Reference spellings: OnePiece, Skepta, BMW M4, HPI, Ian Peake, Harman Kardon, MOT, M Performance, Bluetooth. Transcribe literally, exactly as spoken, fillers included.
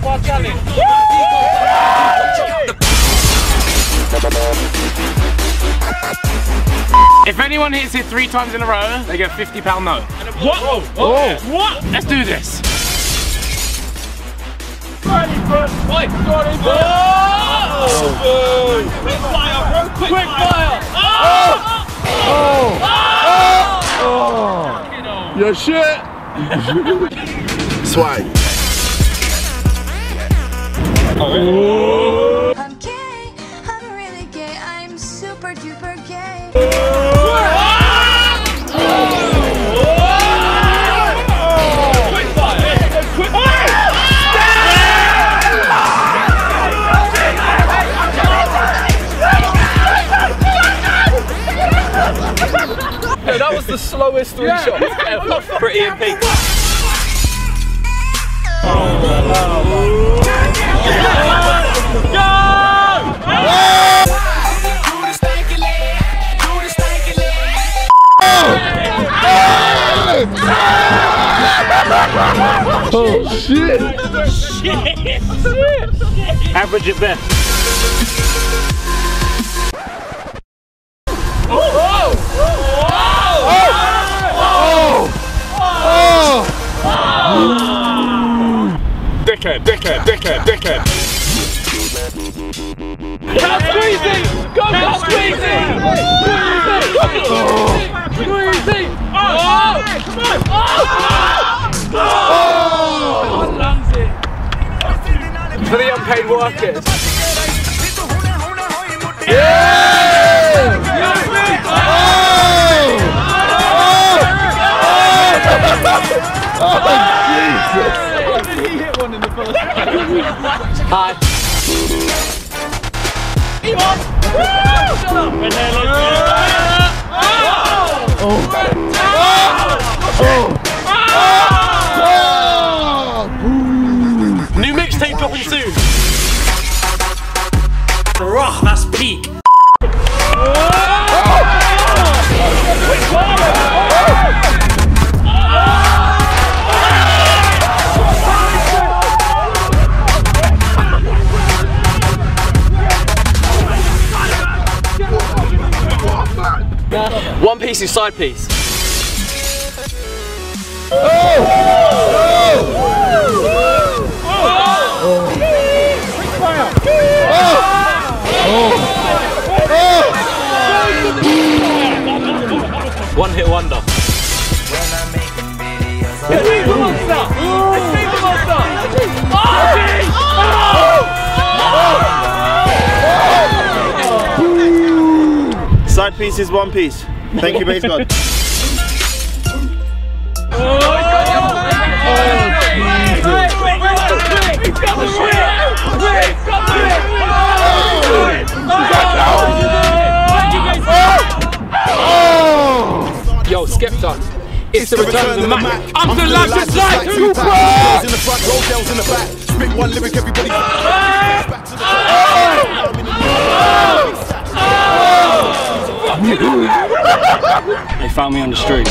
Football Challenge. If anyone hits it three times in a row, they get a fifty pound note. What? Whoa. Whoa. Whoa. What? Let's do this. thirty foot. Quick fire, bro. Quick fire. Oh! Oh! Oh! Oh! Oh! Oh! Your shit. Swag. Oh. I'm gay, I'm really gay, I'm super duper gay. Yeah, that was the slowest three yeah. shots ever for Ian Peake. Oh, oh, oh. Oh shit! Shit! Average at best. Oh! Oh! Oh! Oh! Oh! Dickhead! Dickhead! Dickhead! Dickhead! Go squeezing! Go squeezing! Squeezing! Oh! Come on! Oh! Oh! Oh! For the unpaid workers. Yeah! Oh! Oh! Oh! Oh! Jesus! Why did he hit one in the first? Hi. Oh! Oh! New mixtape dropping soon. Bruh, that's peak. One piece is side piece. Oh! One hit wonder. When I make the videos, I see the monster! I see the monster! Oh! Oh! Side piece is one piece. Thank you, base God. Yo, Skepta, it's, it's the return, return of the, the Mac. Mac. I'm, I'm the largest light to pass. In the front, roll downs in the back. Spit one lyric, everybody. Back to the oh. They found me on the street.